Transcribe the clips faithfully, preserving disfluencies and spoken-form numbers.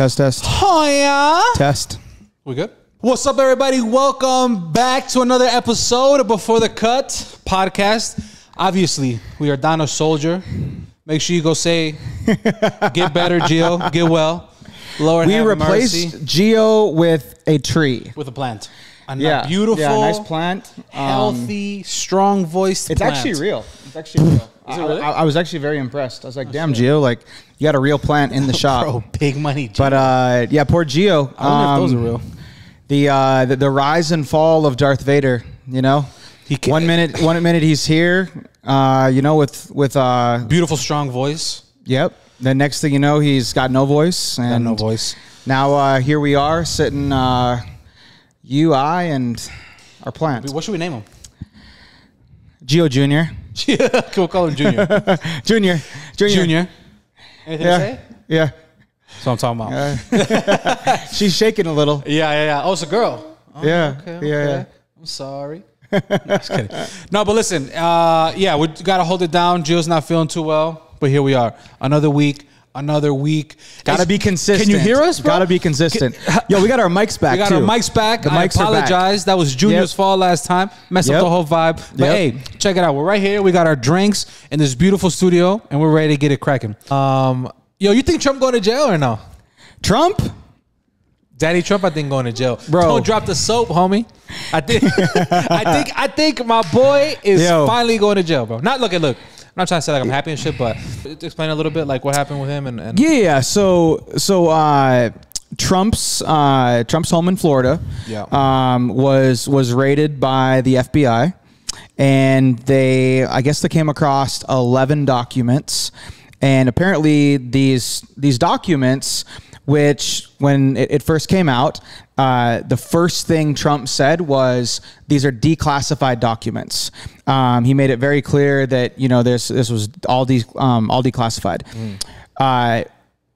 Test, test. Oh, yeah. Test. We good? What's up, everybody? Welcome back to another episode of Before the Cut podcast. Obviously, we are Donna Soldier. Make sure you go say, get better, Gio. Get well. Lord we have replaced mercy. Gio with a tree. With a plant. A yeah. beautiful, yeah, nice plant. Healthy, um, strong-voiced It's plant. actually real. It's actually real. Is it really? I, I was actually very impressed. I was like, oh, damn, shit. Gio, like, you got a real plant in the shop. Bro, big money, Gio. But, uh, yeah, poor Gio. I wonder um, if those are real. The, uh, the, the rise and fall of Darth Vader, you know? He can, one minute, one minute he's here, uh, you know, with... with uh, beautiful, strong voice. Yep. The next thing you know, he's got no voice. And got no voice. Now, uh, here we are sitting... Uh, You, I, and our plant. What should we name him? Gio Junior We'll call him Junior. Junior. Junior. Junior. Anything yeah. to say? Yeah. That's what I'm talking about. Yeah. She's shaking a little. Yeah, yeah, yeah. Oh, it's a girl. Oh, yeah. Okay, okay. Yeah, yeah. I'm sorry. No, just kidding. No, but listen. Uh, yeah, we got to hold it down. Gio's not feeling too well, but here we are. Another week. Another week. Gotta it's, be consistent. Can you hear us, bro? Gotta be consistent. Can, Yo, we got our mics back, We got too. our mics back. The I mics apologize. Back. That was Junior's yep. fault last time. Messed yep. up the whole vibe. But yep. hey, check it out. We're right here. We got our drinks in this beautiful studio, and we're ready to get it cracking. Um, Yo, you think Trump going to jail or no? Trump? Daddy Trump, I think, going to jail. Bro. Don't drop the soap, homie. I think I think, I think my boy is Yo. finally going to jail, bro. Not look at look. I'm not trying to say like I'm happy and shit, but explain a little bit like what happened with him and, and yeah, yeah. So so uh, Trump's uh, Trump's home in Florida, yeah, um, was was raided by the F B I, and they I guess they came across eleven documents, and apparently these these documents, which when it, it first came out, uh, the first thing Trump said was these are declassified documents. Um, he made it very clear that, you know, this this was all de um, all declassified. Mm. Uh,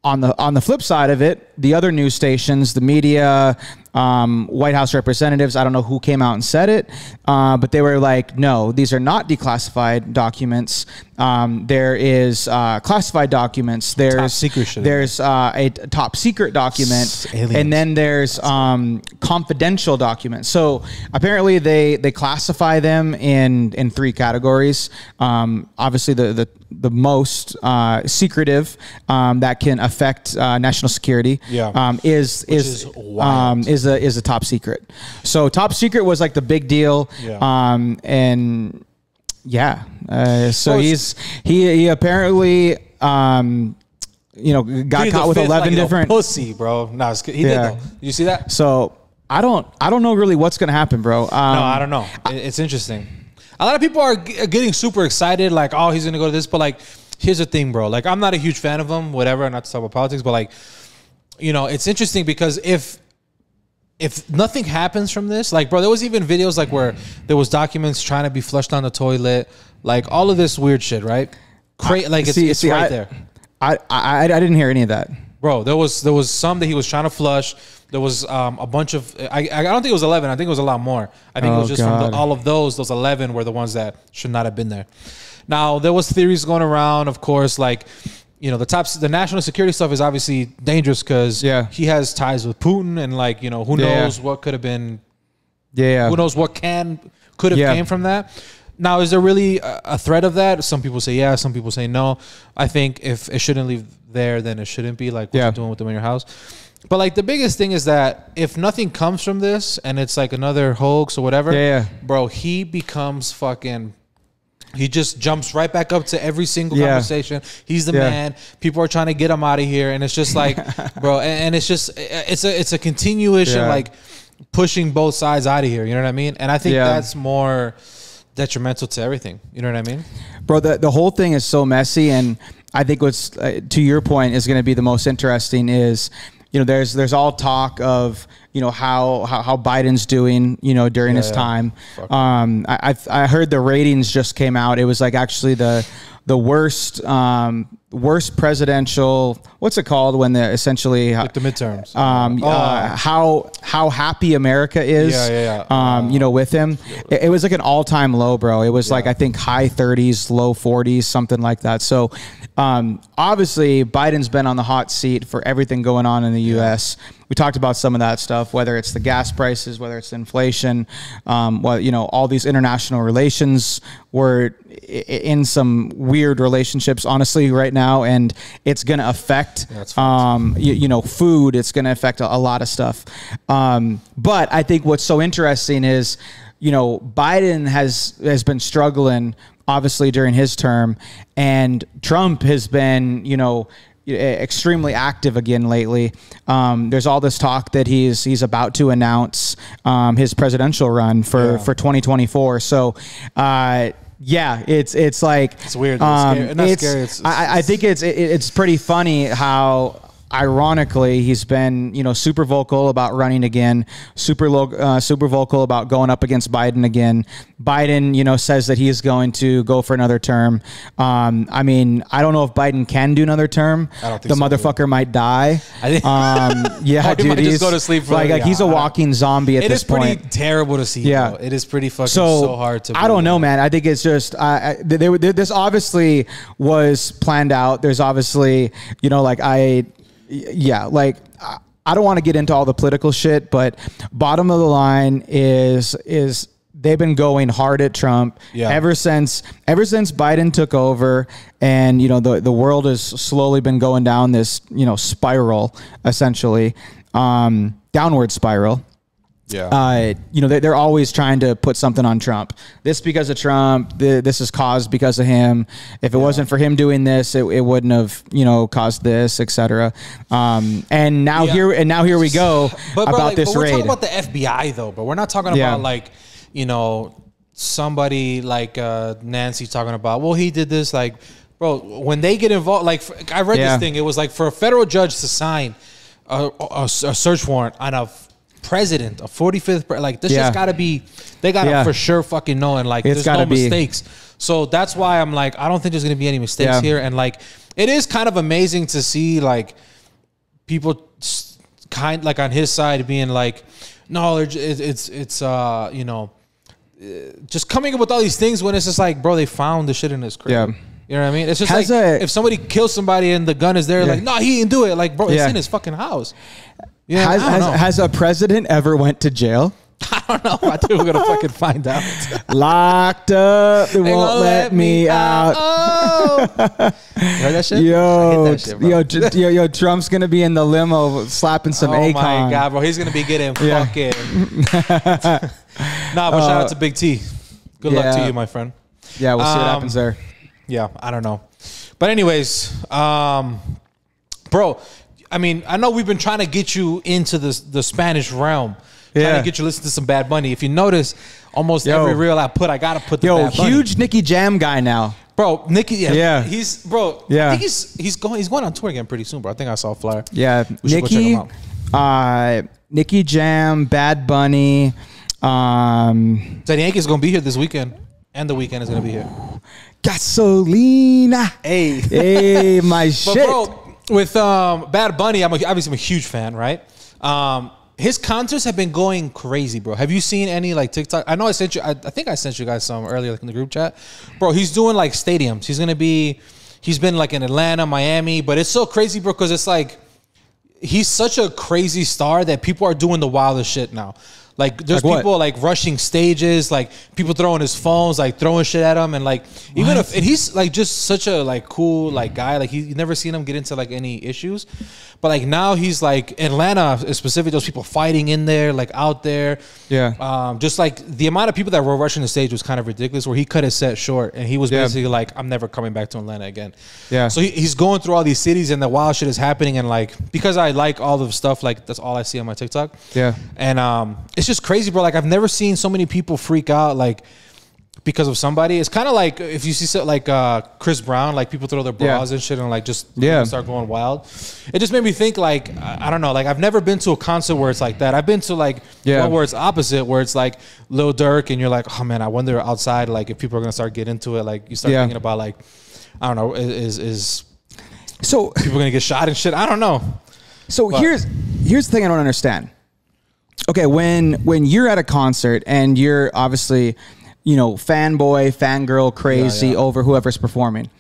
on the on the flip side of it, the other news stations, the media, um, White House representatives, I don't know who came out and said it, uh, but they were like, no, these are not declassified documents. Um, there is uh, classified documents. There's top secret shit. There's uh, a top secret document, and then there's um, confidential documents. So apparently they they classify them in in three categories. Um, obviously the the the most uh, secretive um, that can affect uh, national security. Yeah. Um, is is is, um, is a is a top secret. So top secret was like the big deal. Yeah. Um, and yeah. Uh, so oh, he's he he apparently um, you know got caught with eleven like different pussy, bro. No, it's good. He yeah. did. Though. Did you see that? So I don't I don't know really what's gonna happen, bro. Um, no, I don't know. I, it's interesting. A lot of people are g getting super excited, like, oh, he's gonna go to this, but like, here's the thing, bro. Like, I'm not a huge fan of him. Whatever, not to talk about politics, but like, you know, it's interesting because if. If nothing happens from this, like, bro, there was even videos like where there was documents trying to be flushed down the toilet, like all of this weird shit, right? Cra I, like it's, see, it's see, right I, there. I, I I didn't hear any of that, bro. There was there was some that he was trying to flush. There was um, a bunch of I I don't think it was eleven. I think it was a lot more. I think oh, it was just from the, all of those. Those eleven were the ones that should not have been there. Now there was theories going around, of course, like. You know, the top, the national security stuff is obviously dangerous because yeah. he has ties with Putin and like, you know, who knows yeah. what could have been, yeah, who knows what can, could have yeah. came from that. Now, is there really a, a threat of that? Some people say, yeah, some people say no. I think if it shouldn't leave there, then it shouldn't be like what yeah. you're doing with them in your house. But like the biggest thing is that if nothing comes from this and it's like another hoax or whatever, yeah, yeah. bro, he becomes fucking He just jumps right back up to every single yeah. conversation. He's the yeah. man. People are trying to get him out of here, and it's just like, bro. And it's just it's a it's a continuation yeah. like pushing both sides out of here. You know what I mean? And I think yeah. that's more detrimental to everything. You know what I mean, bro? The the whole thing is so messy, and I think what's uh, to your point is going to be the most interesting is. You know, there's there's all talk of you know how how, how Biden's doing you know during yeah, his yeah. time. Fuck. Um, I I've, I heard the ratings just came out. It was like actually the the worst um, worst presidential, what's it called when they're essentially like the midterms, um, oh. uh, how, how happy America is, yeah, yeah, yeah. Um, you know, with him, it, it was like an all time low, bro. It was yeah. like, I think high thirties, low forties, something like that. So, um, obviously Biden's been on the hot seat for everything going on in the U S We talked about some of that stuff, whether it's the gas prices, whether it's inflation, um, well, you know, all these international relations were in some weird relationships, honestly, right now. And it's going to affect, um, you, you know, food. It's going to affect a, a lot of stuff. Um, but I think what's so interesting is, you know, Biden has, has been struggling, obviously, during his term. And Trump has been, you know, extremely active again lately. Um, there's all this talk that he's he's about to announce um, his presidential run for yeah. for twenty twenty-four. So, uh, yeah, it's it's like it's weird. Um, it's scary. Not it's, scary. It's, it's, I, I think it's it, it's pretty funny how. Ironically, he's been, you know, super vocal about running again, super low, uh, super vocal about going up against Biden again. Biden, you know, says that he is going to go for another term. Um, I mean, I don't know if Biden can do another term. I don't think the so, motherfucker dude. might die. I um, yeah, dude, he's, just go to sleep for like, like he's a walking zombie at this point. It is pretty terrible to see. Yeah, though. It is pretty fucking so, so hard to. I don't know, man. I think it's just uh, I, they, they, this obviously was planned out. There's obviously, you know, like I. Yeah, like I don't want to get into all the political shit, but bottom of the line is is they've been going hard at Trump yeah. ever since ever since Biden took over, and you know the the world has slowly been going down this you know spiral, essentially um, downward spiral. Yeah, uh, you know, they're always trying to put something on Trump. This because of Trump. This is caused because of him. If it yeah. wasn't for him doing this, it, it wouldn't have, you know, caused this, et cetera. Um, and now yeah. here and now here we go but, about bro, like, this but we're raid. We're talking about the F B I though, but we're not talking yeah. about like, you know, somebody like uh, Nancy talking about. Well, he did this, like, bro. When they get involved, like for, I read yeah. this thing. It was like for a federal judge to sign a, a, a search warrant on a. President, a forty-fifth, pre like this yeah. just gotta be, they gotta yeah. for sure fucking know, and like it's there's no be. mistakes. So that's why I'm like, I don't think there's gonna be any mistakes yeah. here, and like it is kind of amazing to see like people kind like on his side being like, no, it's it's, it's uh you know, just coming up with all these things when it's just like, bro, they found the shit in his crib. Yeah. You know what I mean? It's just Has like a, if somebody kills somebody and the gun is there, yeah. like no, he didn't do it. Like bro, it's yeah. in his fucking house. Yeah, has, has, has a president ever went to jail? I don't know. I think we're gonna fucking find out. Locked up, they, they won't let, let me out. out. Oh. You heard that shit? Yo, I hate that shit, bro. yo, yo, yo, Trump's gonna be in the limo slapping some Akon. Oh my god, bro, he's gonna be getting yeah. fucking. Nah, but uh, shout out to Big T. Good yeah. luck to you, my friend. Yeah, we'll um, see what happens there. Yeah, I don't know, but anyways, um, bro. I mean, I know we've been trying to get you into the the Spanish realm, yeah. trying to get you to listen to some Bad Bunny. If you notice, almost yo. every reel I put, I gotta put the yo, Bad Bunny. Huge Nicky Jam guy now, bro. Nicky, yeah, yeah. he's bro. Yeah, I think he's he's going he's going on tour again pretty soon, bro. I think I saw a flyer. Yeah, we Nicky, should go check him out. Uh, Nicky Jam, Bad Bunny. Um, so the Yankees gonna be here this weekend, and the weekend is gonna be here. Gasolina, hey, hey, my shit. But bro, with um, Bad Bunny, I'm a, obviously I'm a huge fan, right? Um, his concerts have been going crazy, bro. Have you seen any like TikTok? I know I sent you. I, I think I sent you guys some earlier, like in the group chat, bro. He's doing like stadiums. He's gonna be. He's been like in Atlanta, Miami, but it's so crazy, bro, because it's like he's such a crazy star that people are doing the wildest shit now. Like there's like people like rushing stages, like people throwing his phones, like throwing shit at him, and like what? even if and he's like just such a like cool like guy, like he, you've never seen him get into like any issues, but like now he's like Atlanta specifically, those people fighting in there, like out there, yeah, um, just like the amount of people that were rushing the stage was kind of ridiculous. Where he cut his set short, and he was yeah. basically like, "I'm never coming back to Atlanta again." Yeah, so he, he's going through all these cities, and the wild shit is happening, and like because I like all the stuff, like that's all I see on my TikTok. Yeah, and um. It's It's just crazy, bro. Like I've never seen so many people freak out like because of somebody. It's kind of like if you see like uh, Chris Brown, like people throw their bras yeah. and shit and like just yeah. start going wild. It just made me think like I, I don't know. Like I've never been to a concert where it's like that. I've been to like yeah. one where it's opposite, where it's like Lil Durk and you're like, oh man, I wonder outside like if people are gonna start getting into it. Like you start yeah. thinking about like I don't know is is. So people are gonna get shot and shit. I don't know. So but. here's here's the thing I don't understand. Okay, when when you're at a concert and you're obviously, you know, fanboy, fangirl, crazy yeah, yeah. over whoever's performing.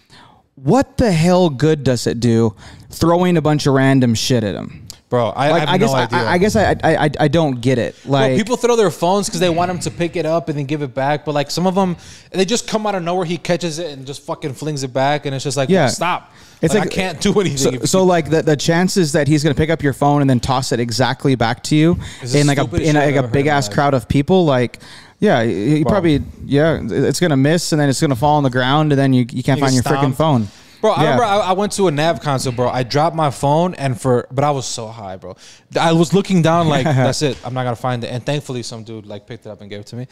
What the hell good does it do throwing a bunch of random shit at them? Bro, I, like, I have I guess, no idea. I, I guess I, I, I, I don't get it. Like, well, people throw their phones because they want them to pick it up and then give it back. But like some of them, they just come out of nowhere. He catches it and just fucking flings it back. And it's just like, yeah. well, stop. It's like, like I can't do anything. So, so like the, the chances that he's going to pick up your phone and then toss it exactly back to you in like a, in like a big ass crowd of people, like, yeah, you probably, yeah, it's going to miss and then it's going to fall on the ground and then you, you can't you find your freaking phone. Bro, yeah. I remember I, I went to a N A V concert, bro. I dropped my phone and for, but I was so high, bro. I was looking down like, that's it. I'm not going to find it. And thankfully some dude like picked it up and gave it to me.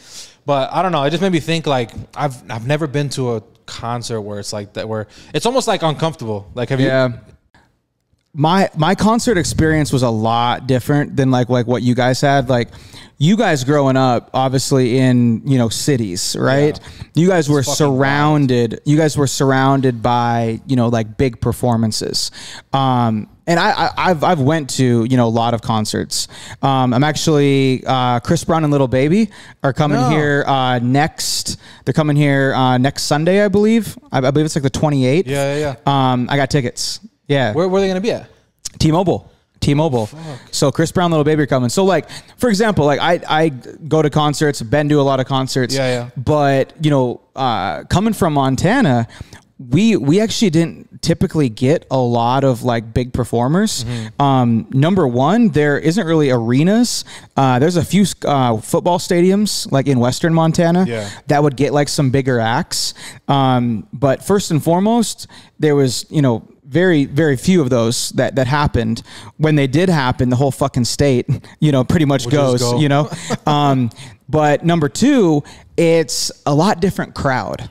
But I don't know. It just made me think like, I've, I've never been to a concert where it's like that, where it's almost like uncomfortable. Like, have yeah. you? My, my concert experience was a lot different than like, like what you guys had. Like you guys growing up, obviously in, you know, cities, right? Yeah. You guys were surrounded, wild. you guys were surrounded by, you know, like big performances. Um, and I, I, I've, I've went to, you know, a lot of concerts. Um, I'm actually, uh, Chris Brown and Little Baby are coming no. here, uh, next, they're coming here, uh, next Sunday, I believe. I, I believe it's like the twenty-eighth. Yeah, yeah, yeah. Um, I got tickets. Yeah. Where were they going to be at? T-Mobile. T-Mobile. Oh, so Chris Brown, Little Baby are coming. So like, for example, like I, I go to concerts, been to a lot of concerts. Yeah, yeah. But, you know, uh, coming from Montana, we, we actually didn't typically get a lot of like big performers. Mm-hmm. Um, number one, there isn't really arenas. Uh, there's a few uh, football stadiums like in Western Montana yeah. that would get like some bigger acts. Um, but first and foremost, there was, you know, Very, very few of those that, that happened. When they did happen, the whole fucking state, you know, pretty much we'll goes, go. you know. um, but number two, it's a lot different crowd.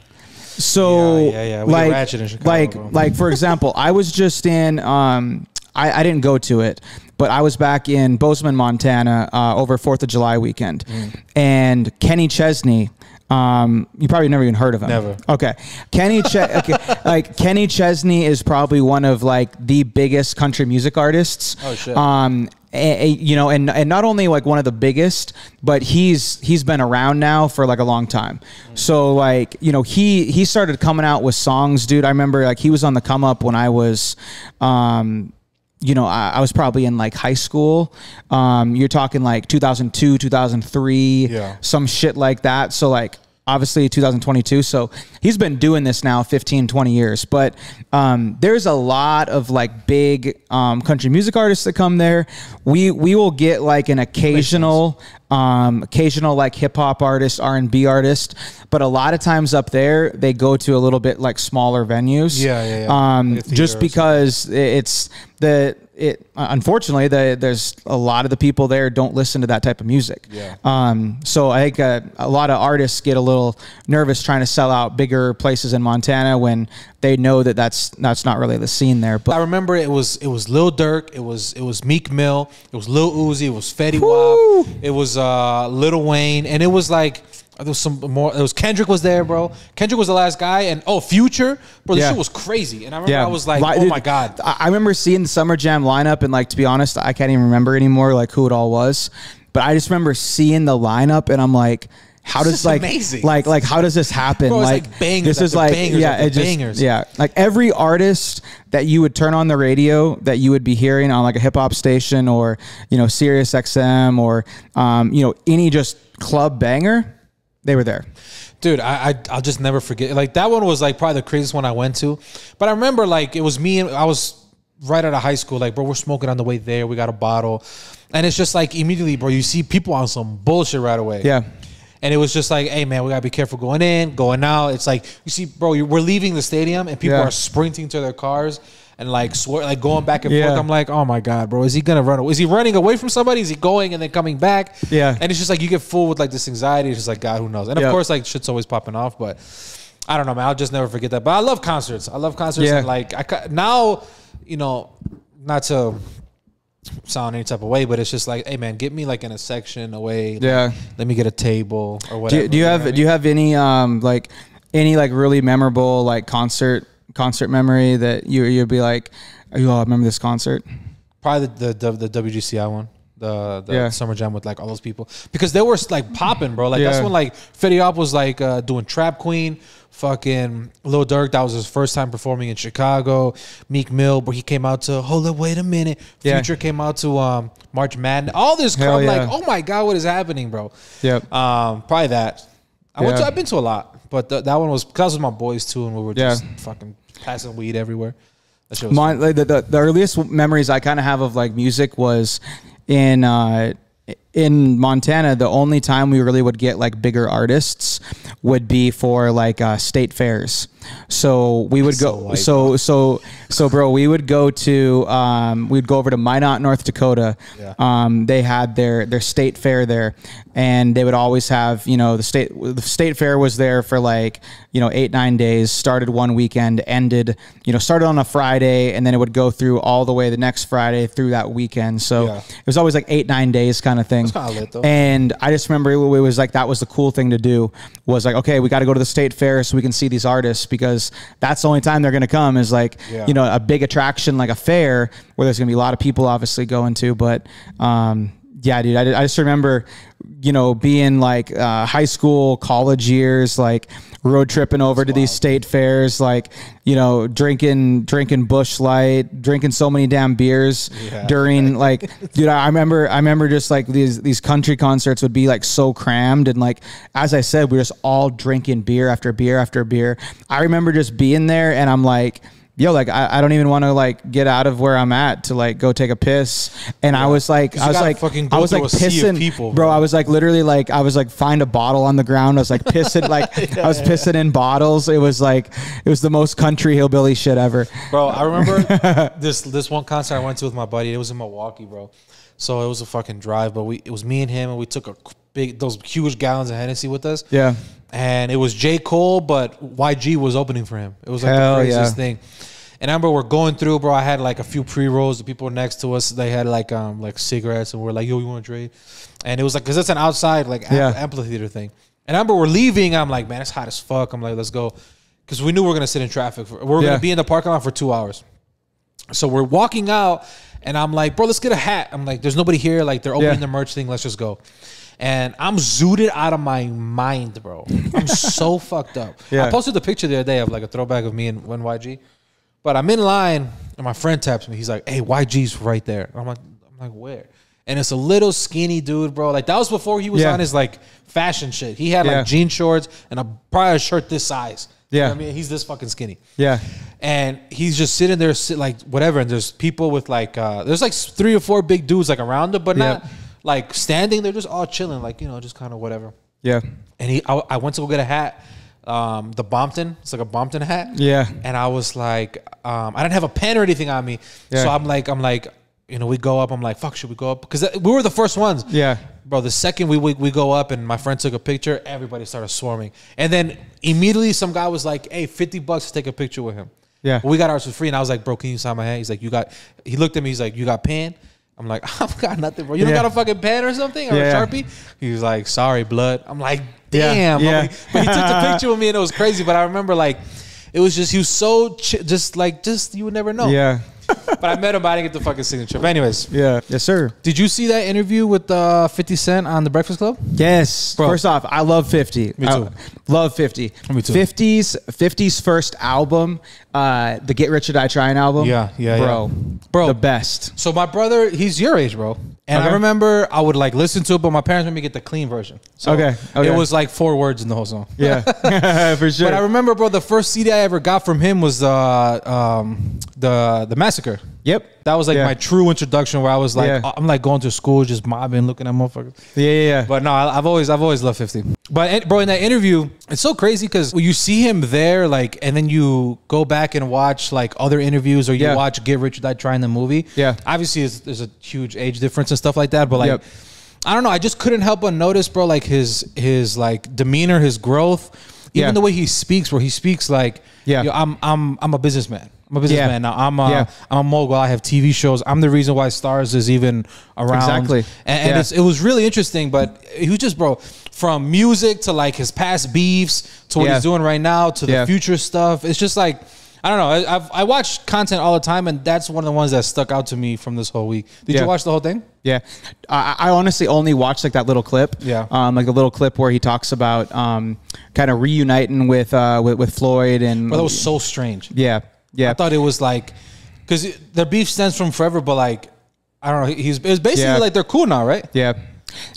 So yeah, yeah, yeah. We like, ratchet in Chicago, like, bro. like, for example, I was just in, um, I, I didn't go to it, but I was back in Bozeman, Montana, uh, over fourth of July weekend. Mm. And Kenny Chesney, Um, you probably never even heard of him. Never. Okay. Kenny, Ch okay. like Kenny Chesney is probably one of like the biggest country music artists. Oh shit. Um, a, a, you know, and and not only like one of the biggest, but he's he's been around now for like a long time. Mm. So like, you know, he he started coming out with songs, dude. I remember like he was on the come up when I was, um, you know, I, I was probably in like high school. Um, you're talking like two thousand two, two thousand three, yeah. some shit like that. So like, obviously two thousand twenty-two. So he's been doing this now fifteen, twenty years, but, um, there's a lot of like big, um, country music artists that come there. We, we will get like an occasional, um, occasional like hip hop artist, R and B artist, but a lot of times up there, they go to a little bit like smaller venues. Yeah, yeah, yeah. Um, like just because it's the, It, unfortunately, the, there's a lot of the people there don't listen to that type of music. Yeah. Um, so I think a, a lot of artists get a little nervous trying to sell out bigger places in Montana when they know that that's that's not really the scene there. But I remember it was it was Lil Durk, it was it was Meek Mill, it was Lil Uzi, it was Fetty Wap, it was uh, Lil Wayne, and it was like. There was some more. It was Kendrick was there, bro. Kendrick was the last guy, and oh, Future, bro. This yeah. shit was crazy, and I remember yeah. I was like, oh Dude, my god. I remember seeing the Summer Jam lineup, and like to be honest, I can't even remember anymore like who it all was, but I just remember seeing the lineup, and I'm like, how this does like amazing. like like how does this happen? Bro, like, like bangers, this is like bangers, yeah, it just, bangers, yeah. Like every artist that you would turn on the radio that you would be hearing on like a hip hop station or you know Sirius X M or um, you know any just club banger. They were there. Dude, I, I, I'll just never forget. Like, that one was, like, probably the craziest one I went to. But I remember, like, it was me and I was right out of high school. Like, bro, we're smoking on the way there. We got a bottle. And it's just, like, immediately, bro, you see people on some bullshit right away. Yeah. And it was just like, hey, man, we got to be careful going in, going out. It's like, you see, bro, you, we're leaving the stadium and people yeah. are sprinting to their cars. And like swear, like going back and yeah. forth. I'm like, oh my god, bro, is he gonna run? Is he running away from somebody? Is he going and then coming back? Yeah. And it's just like you get full with like this anxiety. It's just like God, who knows? And yep. of course, like shit's always popping off. But I don't know, man. I'll just never forget that. But I love concerts. I love concerts. Yeah. And like I now, you know, not to sound any type of way, but it's just like, hey man, get me like in a section away. Yeah. Like, let me get a table or whatever. Do, do you, you have? Know what I mean? Do you have any um like any like really memorable like concert concert memory that you you'd be like, oh, you all remember this concert? Probably the the, the, the W G C I one. The, the yeah. Summer Jam with like all those people, because they were like popping, bro. Like yeah. that's when like Fetty Wap was like uh, doing Trap Queen, fucking Lil Durk. That was his first time performing in Chicago. Meek Mill, where he came out to Hold Up, Wait a Minute. Yeah. Future came out to um, March Madness. All this crap, yeah. like, oh my god, what is happening, bro? Yep. Um, probably that. I yeah. went to. I've been to a lot, but the, that one was because of my boys too, and we were just yeah. fucking passing weed everywhere. That shit was my, like, the, the, the earliest memories I kind of have of like music was. In uh, in Montana, the only time we really would get like bigger artists would be for like uh, state fairs. So we would so go. White, so bro. so so bro, we would go to um, we'd go over to Minot, North Dakota. Yeah. Um, they had their their state fair there, and they would always have you know the state the state fair was there for like you know eight nine days. Started one weekend, ended you know started on a Friday, and then it would go through all the way the next Friday through that weekend. So yeah. it was always like eight nine days kind of thing. That's kinda lit, though. And I just remember it was like that was the cool thing to do was like okay we got to go to the state fair so we can see these artists. Because that's the only time they're going to come is like, yeah. you know, a big attraction, like a fair where there's going to be a lot of people obviously going to. But um, yeah, dude, I, I just remember, you know, being like uh, high school, college years, like road tripping over that's to wild. These state fairs, like, you know, drinking, drinking Busch Light, drinking so many damn beers yeah. during like, dude, I remember, I remember just like these, these country concerts would be like so crammed. And like, as I said, we were just all drinking beer after beer after beer. I remember just being there and I'm like, yo, like, I, I don't even want to, like, get out of where I'm at to, like, go take a piss. And yeah. I was, like, I was, like, I was, like, pissing. People, bro. bro, I was, like, literally, like, I was, like, find a bottle on the ground. I was, like, pissing, like, yeah, I was yeah, pissing yeah. in bottles. It was, like, it was the most country hillbilly shit ever. Bro, I remember this this one concert I went to with my buddy. It was in Milwaukee, bro. So it was a fucking drive. But we it was me and him, and we took a big those huge gallons of Hennessy with us. Yeah. And it was J. Cole, but Y G was opening for him. It was like Hell the craziest yeah. thing. And I remember we're going through, bro. I had like a few pre-rolls. The people next to us, they had like um like cigarettes, and we're like, yo, you want to trade? And it was like, because it's an outside like yeah. amphitheater thing. And I remember we're leaving. I'm like, man, it's hot as fuck. I'm like, let's go. Because we knew we we're going to sit in traffic. For, we we're yeah. going to be in the parking lot for two hours. So we're walking out, and I'm like, bro, let's get a hat. I'm like, there's nobody here. Like, they're opening yeah. the merch thing. Let's just go. And I'm zooted out of my mind, bro. I'm so fucked up. Yeah. I posted the picture the other day of like a throwback of me and when Y G. But I'm in line, and my friend taps me. He's like, "Hey, Y G's right there." And I'm like, "I'm like where?" And it's a little skinny dude, bro. Like that was before he was yeah. on his like fashion shit. He had yeah. like jean shorts and a probably a shirt this size. Yeah, you know what I mean, he's this fucking skinny. Yeah, and he's just sitting there, sit like whatever. And there's people with like, uh, there's like three or four big dudes like around him, but yep. not. Like standing, they're just all chilling, like you know, just kind of whatever. Yeah. And he, I, I went to go get a hat, um, the Bompton. It's like a Bompton hat. Yeah. And I was like, um, I didn't have a pen or anything on me, yeah. so I'm like, I'm like, you know, we go up. I'm like, fuck, should we go up? Because we were the first ones. Yeah. Bro, the second we, we we go up and my friend took a picture, everybody started swarming, and then immediately some guy was like, hey, fifty bucks to take a picture with him. Yeah. But we got ours for free, and I was like, bro, can you sign my hand? He's like, you got. He looked at me. He's like, you got pen? I'm like, I've got nothing, bro. You don't yeah. got a fucking pen or something or yeah. a Sharpie? He was like, sorry, blood. I'm like, damn. Yeah. Yeah. But he took the picture with me, and it was crazy. But I remember, like, it was just, he was so, ch just like, just, you would never know. Yeah. But I met him, but I didn't get the fucking signature. But anyways. Yeah. Yes, sir. Did you see that interview with uh, fifty Cent on The Breakfast Club? Yes. Bro. First off, I love fifty. Me too. I love fifty. Me too. fifty's, fifty's first album, uh, the Get Rich or Die Tryin' album. Yeah, yeah, bro, yeah. Bro. The best. So my brother, he's your age, bro. And okay. I remember I would like listen to it, but my parents made me get the clean version. So okay. okay. it was like four words in the whole song. Yeah, for sure. But I remember, bro, the first C D I ever got from him was uh, um, the, the Massacre. Yep. That was like yeah. my true introduction where I was like, yeah. I'm like going to school, just mobbing, looking at motherfuckers. Yeah, yeah, yeah. But no, I've always, I've always loved fifty. But bro, in that interview, it's so crazy because you see him there, like, and then you go back and watch like other interviews or you yeah. watch Get Rich or Die Tryin' the movie. Yeah. Obviously, it's, there's a huge age difference and stuff like that. But like, yep. I don't know. I just couldn't help but notice, bro, like his, his like demeanor, his growth, even yeah. the way he speaks, where he speaks like, yeah, yo, I'm, I'm, I'm a businessman. I'm a businessman yeah. now. I'm a, yeah. I'm a mogul. I have T V shows. I'm the reason why Starz is even around. Exactly. And, and yeah. it's, it was really interesting, but he was just, bro, from music to like his past beefs to what yeah. he's doing right now to the yeah. future stuff. It's just like, I don't know. I I've, I watch content all the time, and that's one of the ones that stuck out to me from this whole week. Did yeah. you watch the whole thing? Yeah, I, I honestly only watched like that little clip. Yeah, um, like a little clip where he talks about um, kind of reuniting with, uh, with with Floyd, and but that was so strange. Yeah, yeah. I thought it was like because their beef stems from forever, but like I don't know. He's it's basically yeah. like they're cool now, right? Yeah.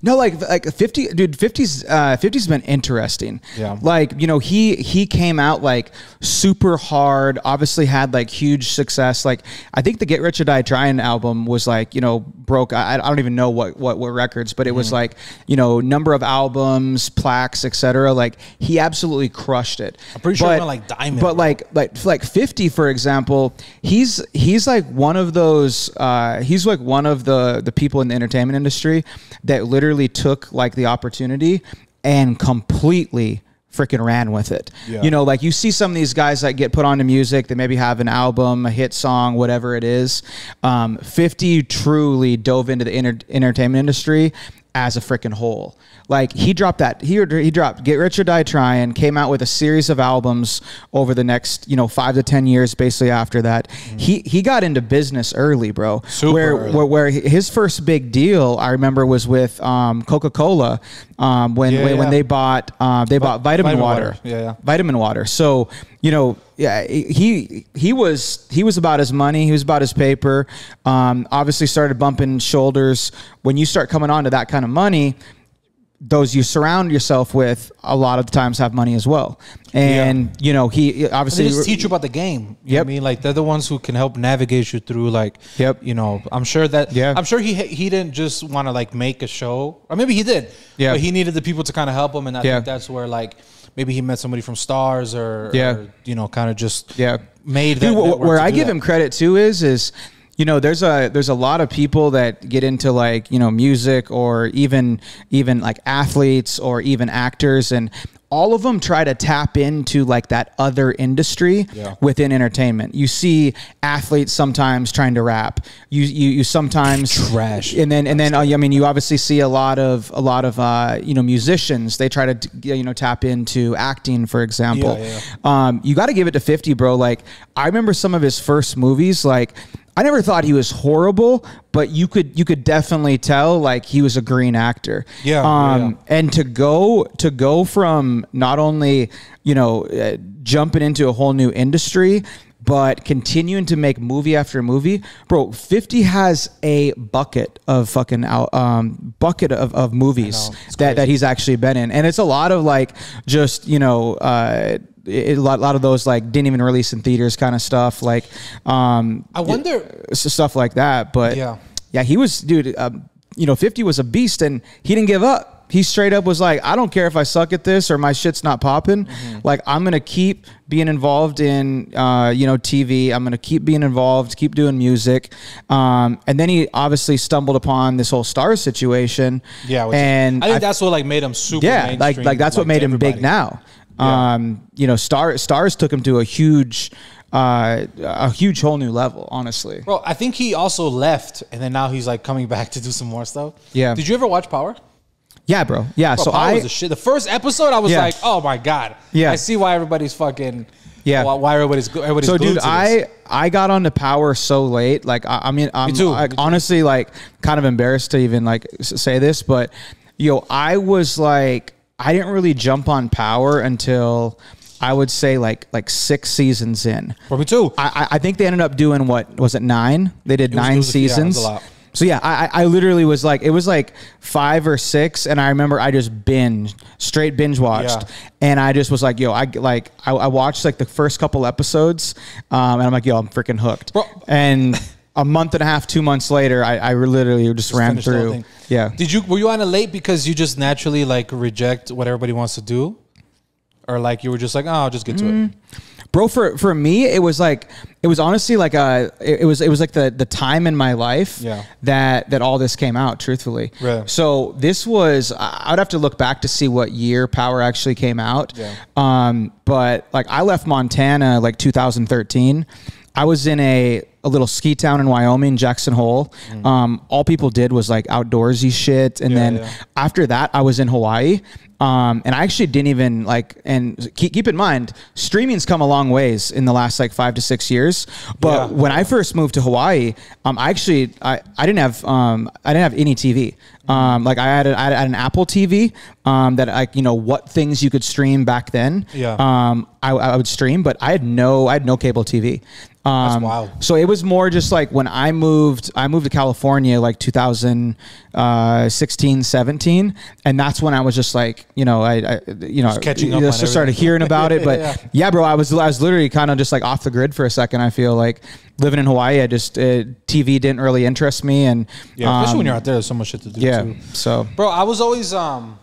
No, like like fifty, dude. fifties, uh, fifties been interesting. Yeah. Like you know, he he came out like super hard. Obviously, had like huge success. Like I think the Get Rich or Die Tryin' album was like you know broke. I, I don't even know what what what records, but it mm. was like you know number of albums, plaques, et cetera. Like he absolutely crushed it. I'm pretty sure but, it went like diamond. But bro. like like like fifty, for example, he's he's like one of those. Uh, he's like one of the the people in the entertainment industry that literally took like the opportunity and completely freaking ran with it. Yeah. You know, like you see some of these guys that get put onto music, they maybe have an album, a hit song, whatever it is. Um, fifty truly dove into the enter entertainment industry as a freaking whole. Like he dropped that, he, he dropped Get Rich or Die Tryin', came out with a series of albums over the next, you know, five to ten years, basically after that. Mm-hmm. He, he got into business early, bro. Super where, early. where, where his first big deal, I remember, was with, um, Coca-Cola, um, when, yeah, when, yeah. when they bought, um, they bought vitamin, vitamin water, water. Yeah, yeah. vitamin water. So, you know, yeah, he, he was, he was about his money. He was about his paper. Um, obviously started bumping shoulders. When you start coming on to that kind of money, those you surround yourself with a lot of the times have money as well. And, yeah. you know, he obviously and they just teach you about the game. You yep. know what I mean? Like they're the ones who can help navigate you through like, yep. you know, I'm sure that, yeah. I'm sure he, he didn't just want to like make a show, or maybe he did, yeah. but he needed the people to kind of help him. And I yeah. think that's where like, maybe he met somebody from Starz or, yeah. or you know, kind of just yeah. made that. Dude, where, where I give that. him credit too is, is, you know, there's a there's a lot of people that get into like, you know, music or even even like athletes or even actors, and all of them try to tap into like that other industry yeah. within entertainment. You see athletes sometimes trying to rap. You you, you sometimes trash, and then and then I mean you obviously see a lot of a lot of uh, you know musicians. They try to you know tap into acting, for example. Yeah, yeah. Um, you got to give it to fifty, bro. Like I remember some of his first movies, like. I never thought he was horrible, but you could you could definitely tell like he was a green actor. Yeah, um, yeah. And to go to go from not only you know uh, jumping into a whole new industry, but continuing to make movie after movie, bro. fifty has a bucket of fucking out, um, bucket of, of movies that that he's actually been in, and it's a lot of like just you know. Uh, It, a lot, lot of those like didn't even release in theaters kind of stuff. Like, um, I wonder stuff like that. But yeah, yeah, he was, dude. Um, you know, fifty was a beast, and he didn't give up. He straight up was like, I don't care if I suck at this or my shit's not popping. Mm-hmm. Like, I'm going to keep being involved in, uh, you know, T V. I'm going to keep being involved, keep doing music. Um, and then he obviously stumbled upon this whole Starz situation. Yeah. Which and I think I, that's what like made him super yeah, like, like that's like what made him everybody. big now. Yeah. Um, you know, Star, Starz took him to a huge, uh, a huge whole new level, honestly. Bro, I think he also left, and then now he's like coming back to do some more stuff. Yeah. Did you ever watch Power? Yeah, bro. Yeah. Bro, so Power I was a shit. The first episode, I was yeah. like, oh my god. Yeah. I see why everybody's fucking. Yeah. Why everybody's everybody's. So dude, I I got onto Power so late. Like I, I mean, I'm Me too. I, Me too. honestly like kind of embarrassed to even like say this, but yo, I was like. I didn't really jump on Power until I would say like like six seasons in. For me too. I, I think they ended up doing what was it nine? They did it nine was, seasons. Yeah, it was a lot. So yeah, I I literally was like it was like five or six, and I remember I just binge straight binge watched, yeah. and I just was like, yo, I like I, I watched like the first couple episodes, um, and I'm like, yo, I'm freaking hooked, bro. And. A month and a half, two months later, I, I literally just, just ran through. Yeah. Did you were you on it late because you just naturally like reject what everybody wants to do, or like you were just like, oh, I'll just get mm-hmm. to it, bro. For for me, it was like it was honestly like a it, it was it was like the the time in my life yeah. that that all this came out. Truthfully, really? So this was I'd have to look back to see what year Power actually came out. Yeah. Um, but like I left Montana like two thousand thirteen. I was in a a little ski town in Wyoming, Jackson Hole. Mm. Um, all people did was like outdoorsy shit. And yeah, then yeah. after that, I was in Hawaii. Um, and I actually didn't even like, and keep, keep in mind, streaming's come a long ways in the last like five to six years. But yeah. when I first moved to Hawaii, um, I actually, I, I didn't have, um, I didn't have any T V. Um, like I had, a, I had an Apple T V, um, that like, you know, what things you could stream back then. Yeah. Um, I, I would stream, but I had no, I had no cable T V. Um, That's wild. So it was more just like when I moved, I moved to California like two thousand sixteen, seventeen. And that's when I was just like, you know, I, I you know, just catching up. I just started hearing about it, but yeah. yeah, bro, I was, I was literally kind of just like off the grid for a second. I feel like living in Hawaii, I just, uh, T V didn't really interest me. And yeah, um, especially when you're out there, there's so much shit to do. Yeah. Too. So, bro, I was always, um,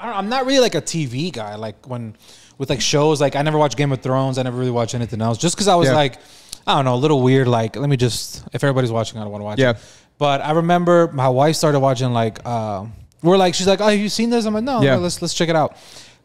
I don't, I'm not really like a T V guy. Like when, with like shows, like I never watched Game of Thrones. I never really watched anything else just cause I was yeah. like, I don't know, a little weird. Like, let me just, if everybody's watching, I don't want to watch yeah. it. But I remember my wife started watching like, uh, we're like, she's like, oh, have you seen this? I'm like, no, yeah. no, let's, let's check it out.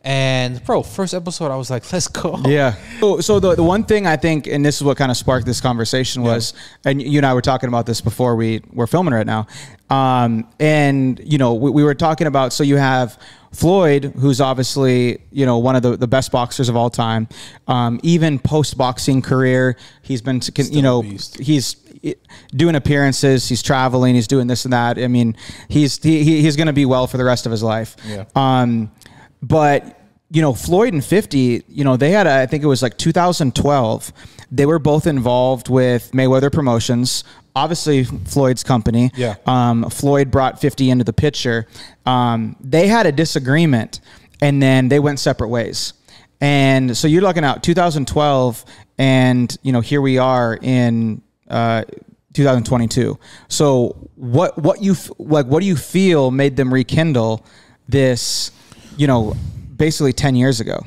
And bro, first episode, I was like, let's go. Yeah. So, so the, the one thing I think, and this is what kind of sparked this conversation was, yeah. and you and I were talking about this before we were filming right now. Um, and you know, we, we were talking about, so you have Floyd, who's obviously, you know, one of the, the best boxers of all time. Um, even post boxing career, he's been, to, you know, he's doing appearances, he's traveling, he's doing this and that. I mean, he's, he, he's going to be well for the rest of his life. Yeah. Um, but you know, Floyd and fifty, you know, they had, a, I think it was like two thousand twelve. They were both involved with Mayweather Promotions, obviously Floyd's company. Yeah. Um, Floyd brought fifty into the picture. Um, they had a disagreement and then they went separate ways. And so you're looking out two thousand twelve and, you know, here we are in, uh, two thousand twenty-two. So what, what you like, what do you feel made them rekindle this, you know, basically ten years ago?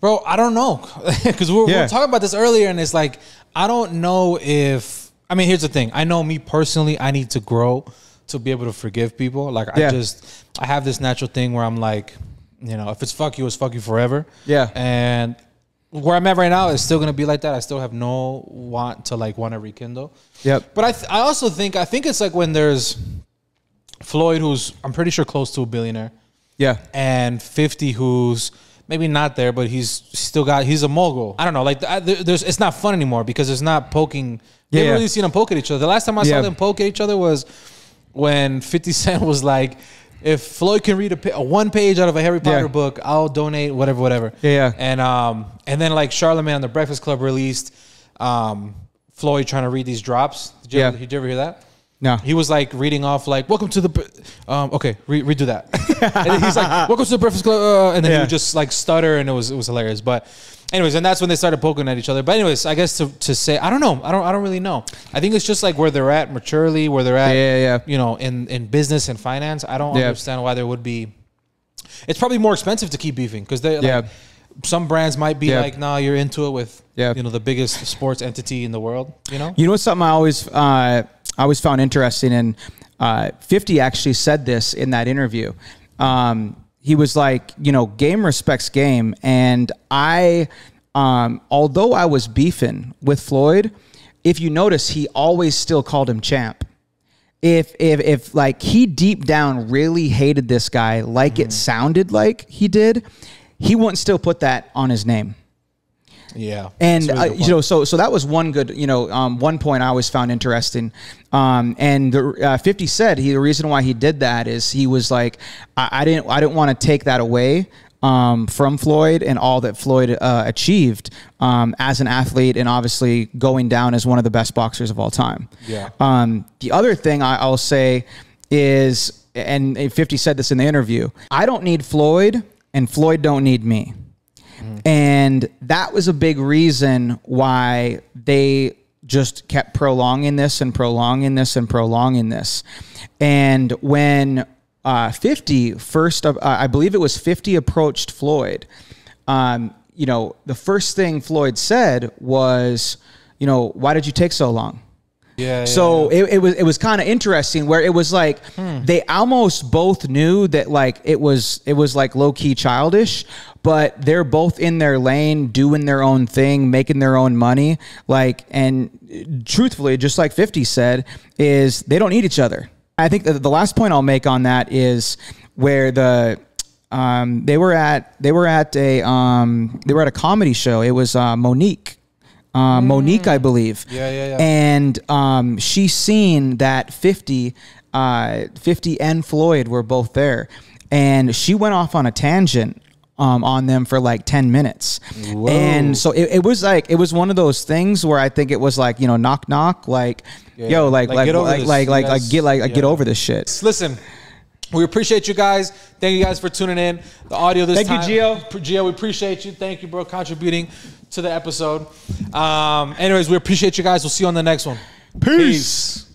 Bro, I don't know. Because we, yeah. we were talking about this earlier, and it's like, I don't know if... I mean, here's the thing. I know me personally, I need to grow to be able to forgive people. Like, yeah. I just... I have this natural thing where I'm like, you know, if it's fuck you, it's fuck you forever. Yeah. And where I'm at right now is still going to be like that. I still have no want to, like, want to rekindle. Yep. But I, th I also think... I think it's like when there's Floyd, who's, I'm pretty sure, close to a billionaire. Yeah. And fifty, who's... maybe not there, but he's still got, he's a mogul. I don't know. Like, I, there's, it's not fun anymore because it's not poking. Yeah, you haven't yeah. really seen them poke at each other. The last time I yeah. saw them poke at each other was when fifty Cent was like, if Floyd can read a, a one page out of a Harry Potter yeah. book, I'll donate whatever, whatever. Yeah. And, um, and then like Charlamagne on The Breakfast Club released um, Floyd trying to read these drops. Did you, yeah. ever, did you ever hear that? No. He was like reading off like, welcome to the, um, okay, re redo that. And he's like, welcome to the Breakfast Club. Uh, and then yeah. he would just like stutter, and it was, it was hilarious. But anyways, and that's when they started poking at each other. But anyways, I guess to, to say, I don't know. I don't, I don't really know. I think it's just like where they're at maturely, where they're at, yeah, yeah, yeah. you know, in, in business and finance. I don't yeah. understand why there would be, it's probably more expensive to keep beefing because they like, yeah. some brands might be yep. like, nah, you're into it with, yep. you know, the biggest sports entity in the world, you know? You know what's something I always, uh, I always found interesting, and uh, fifty actually said this in that interview. Um, he was like, you know, game respects game. And I, um, although I was beefing with Floyd, if you notice, he always still called him champ. If, if, if like he deep down really hated this guy, like mm. it sounded like he did, he wouldn't still put that on his name. Yeah. And, uh, you know, so, so that was one good, you know, um, one point I always found interesting. Um, and the, uh, fifty said he, the reason why he did that is he was like, I, I didn't, I didn't want to take that away, um, from Floyd and all that Floyd, uh, achieved, um, as an athlete and obviously going down as one of the best boxers of all time. Yeah. Um, the other thing I, I'll say is, and fifty said this in the interview, I don't need Floyd and Floyd don't need me. And that was a big reason why they just kept prolonging this and prolonging this and prolonging this. And when uh, fifty first, uh, I believe it was fifty approached Floyd, um, you know, the first thing Floyd said was, you know, why did you take so long? Yeah. So yeah. It, it was it was kind of interesting where it was like hmm. they almost both knew that like it was it was like low key childish, but they're both in their lane doing their own thing, making their own money. Like, and truthfully, just like fifty said, is they don't need each other. I think that the last point I'll make on that is where the um they were at they were at a um they were at a comedy show. It was uh, Mo'Nique. Uh, Mo'Nique, I believe. Yeah, yeah, yeah. And um, she seen that fifty, uh, fifty and Floyd were both there. And she went off on a tangent um, on them for like ten minutes. Whoa. And so it, it was like, it was one of those things where I think it was like, you know, knock, knock, like, yeah, yo, like, like, like, get like, like, like, like, get, like, yeah. get over this shit. Listen. We appreciate you guys. Thank you guys for tuning in. The audio this Thank time. Thank you, Gio. Gio, we appreciate you. Thank you, bro, contributing to the episode. Um, anyways, we appreciate you guys. We'll see you on the next one. Peace. Peace.